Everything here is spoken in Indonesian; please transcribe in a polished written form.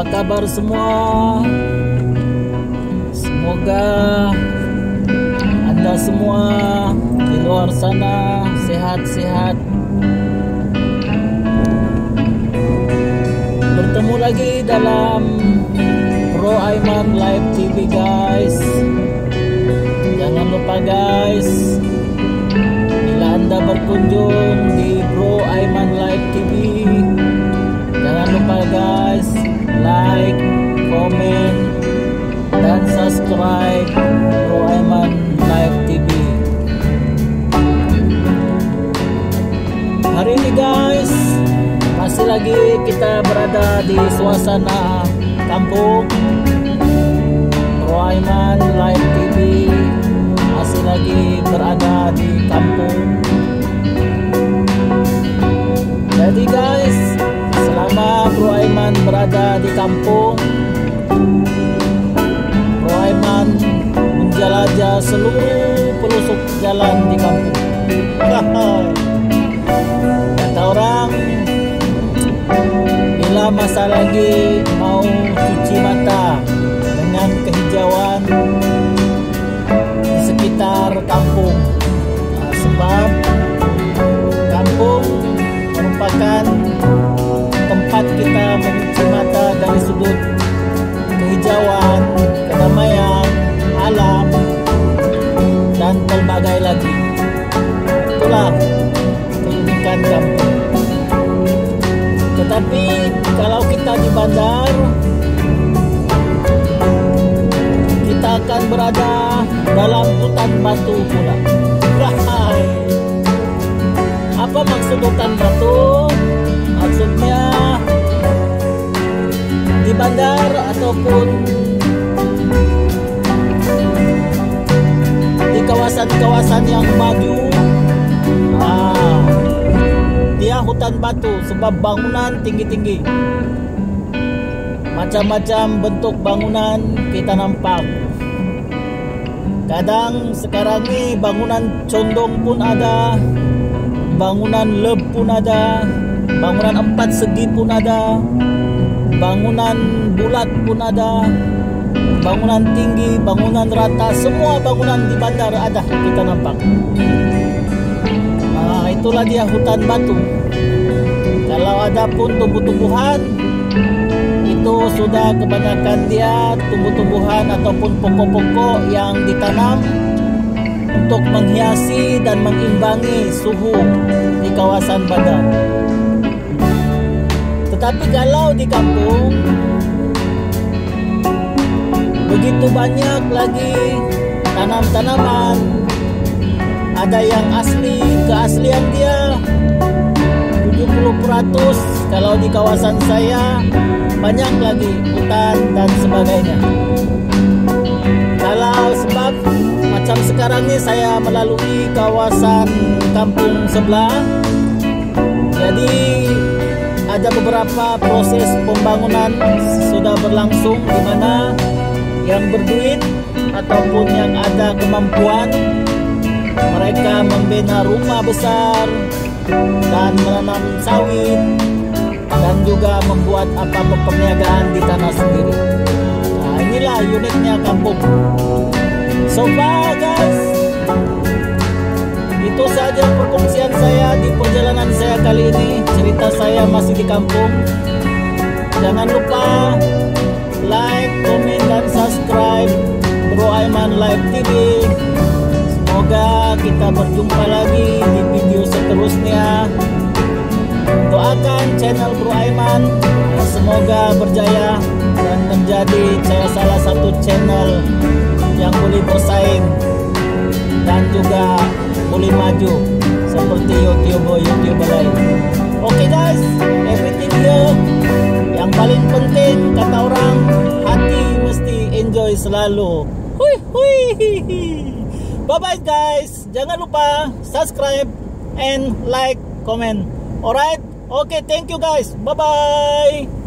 Apa kabar semua? Semoga Anda semua di luar sana sehat-sehat. Bertemu lagi dalam BroAiman Live TV, guys. Jangan lupa, guys, bila Anda berkunjung di BroAiman Live TV, jangan lupa, guys, like, komen, dan subscribe BroAiman Live TV. Hari ini, guys, masih lagi kita berada di suasana kampung. BroAiman Live TV masih lagi berada di kampung. Jadi, guys, selama BroAiman berada di kampung, BroAiman menjelajah seluruh pelosok jalan di kampung. Kata orang, bila masa lagi mau cuci mata dengan kehijauan di sekitar kampung, sebab kampung merupakan tempat kita mencuci mata dari sudut kehijauan, kedamaian, alam, dan berbagai lagi. Itulah keunikan kampung. Tetapi kalau kita di bandar, kita akan berada dalam hutan batu pula. Apa maksud hutan batu? Maksudnya di bandar ataupun di kawasan-kawasan yang maju, dia hutan batu sebab bangunan tinggi-tinggi. Macam-macam bentuk bangunan kita nampak. Kadang sekarang ini bangunan condong pun ada, bangunan leb pun ada, bangunan empat segi pun ada, bangunan bulat pun ada, bangunan tinggi, bangunan rata, semua bangunan di bandar ada kita nampak. Nah, itulah dia hutan batu. Kalau ada pun tumbuh-tumbuhan, itu sudah kebanyakan dia tumbuh-tumbuhan ataupun pokok-pokok yang ditanam untuk menghiasi dan mengimbangi suhu di kawasan bandar. Tetapi kalau di kampung, begitu banyak lagi tanam-tanaman. Ada yang asli, keaslian dia 70%. Kalau di kawasan saya banyak lagi hutan dan sebagainya. Kalau sebab macam sekarang ini saya melalui kawasan kampung sebelah, jadi ada beberapa proses pembangunan sudah berlangsung di mana yang berduit ataupun yang ada kemampuan mereka membina rumah besar dan menanam sawit dan juga membuat apa-apa perniagaan di tanah sendiri. Nah, inilah uniknya kampung. So far, guys, itu saja perkongsian saya di perjalanan saya kali ini. Cerita saya masih di kampung. Jangan lupa like, komen, dan subscribe BroAiman Live TV. Semoga kita berjumpa lagi di video seterusnya. Doakan channel BroAiman semoga berjaya dan menjadi salah satu channel yang boleh bersaing dan juga boleh maju seperti YouTuber lain. Oke, guys, everything here. Yang paling penting kata orang, hati mesti enjoy selalu. Hui hui. Bye bye, guys. Jangan lupa subscribe and like, comment. Alright. Okay, thank you, guys. Bye bye.